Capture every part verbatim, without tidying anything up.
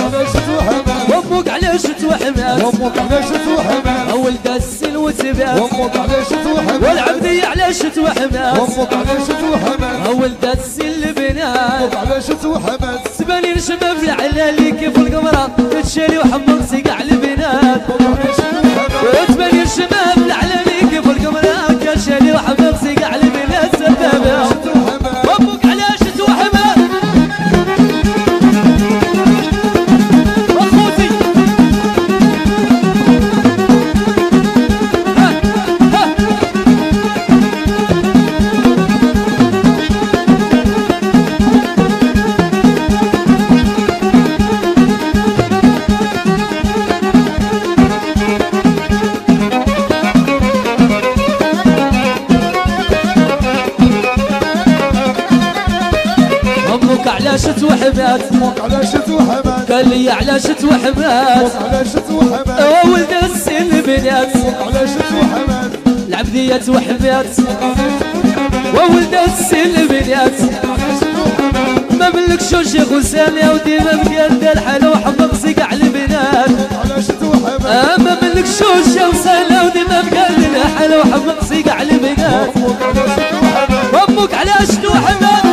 وامك علاش توحمات وامك علاش توحمات اول دسل وتبات وامك علاش توحمات والعبديه علاش توحمات وامك علاش توحمات اول دسل البنات وامك علاش توحمات سباني نشمها في العلالي كيف القمره تتشالي وحمرتي كاع البنات وامك علاش توحمات سباني نشمها في العلالي كيف القمره تتشالي وحمرتي كاع البنات سبابه وامك علاش توحمات قال لي علاش توحمات علاش توحمات اول دس البنات وامك علاش توحمات العبديه توحمات واول دس البنات ما بلكش شيخ وسامي وديما بجد الحاله وحمقسي كاع البنات علاش توحمات ما بلكش شيخ وسامي وديما بجد الحاله وحمقسي كاع البنات وامك علاش توحمات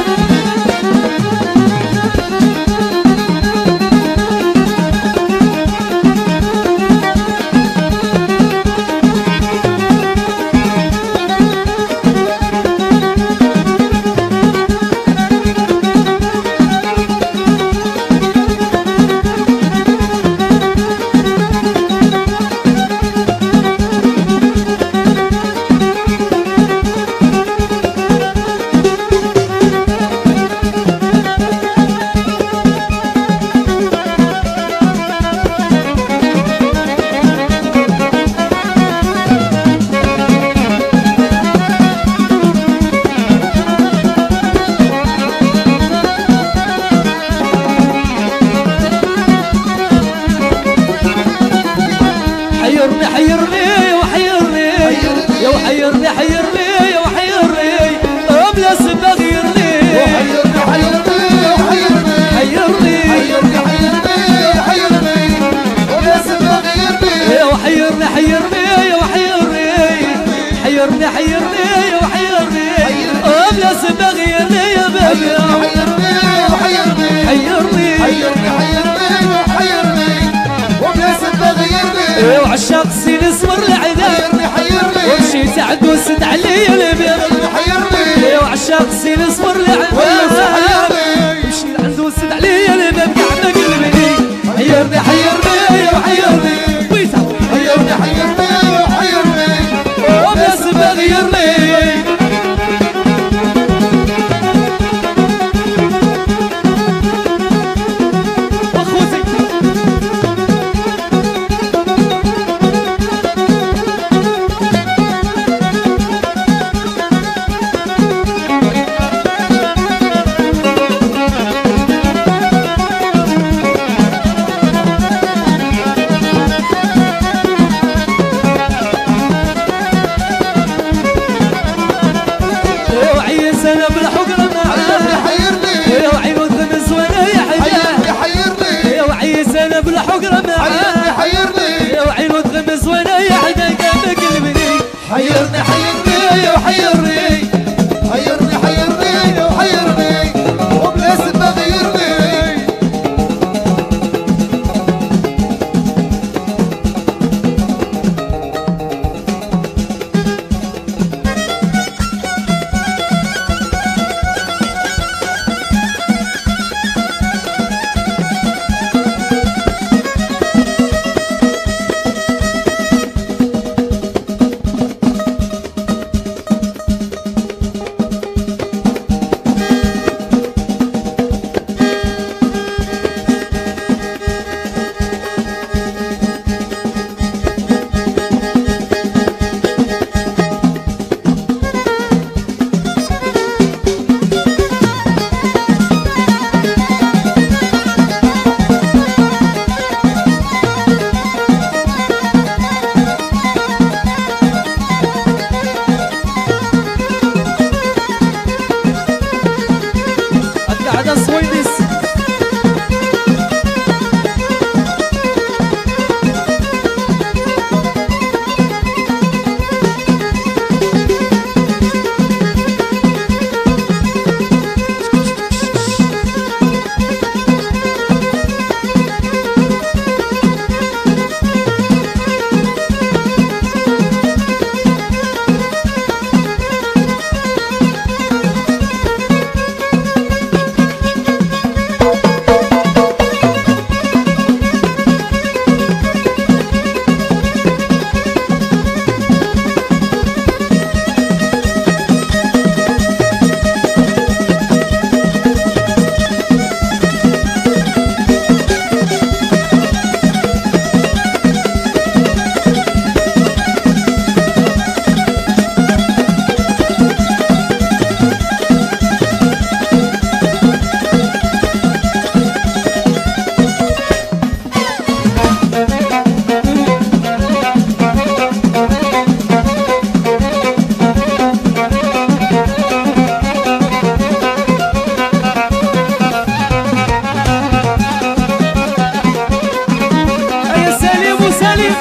ليالي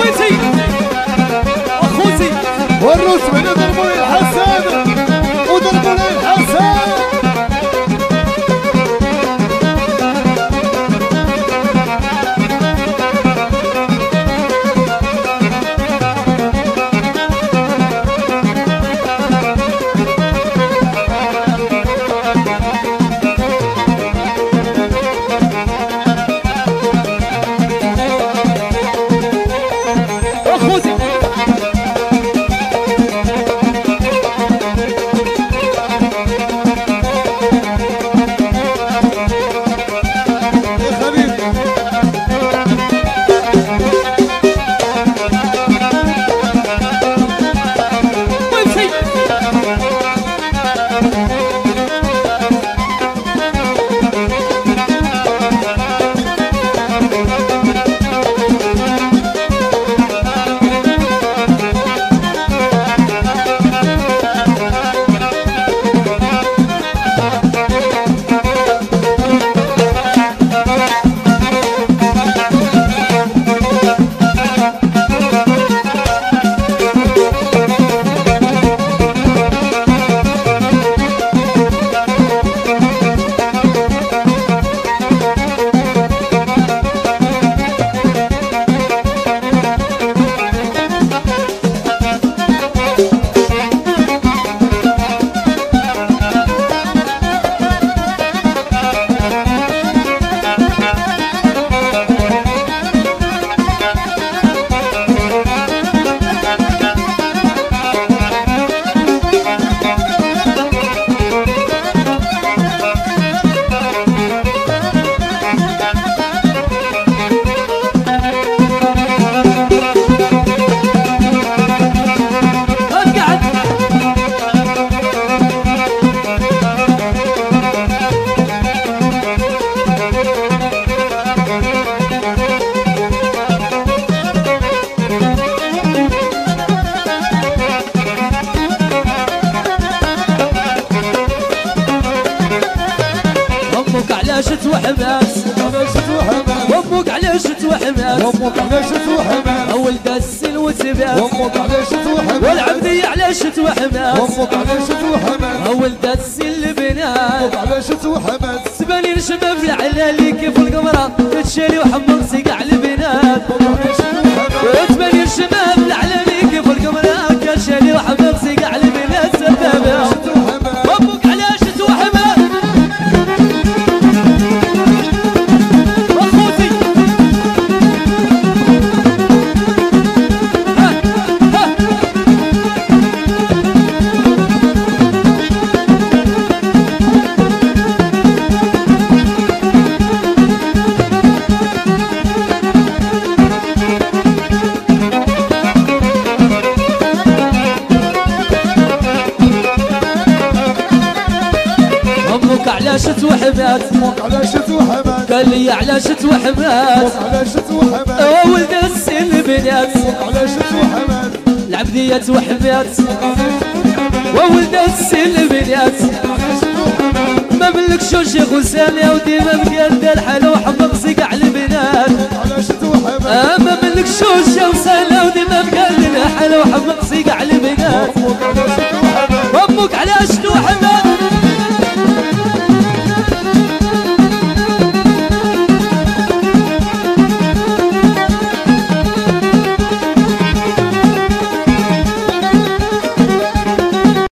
ويسي وخوسي والروس بنو ضربوا لي الحساد وضربوا لي الحساد شو الشمس لو دي ما بقلنا حلو حمق سيقع لبقات.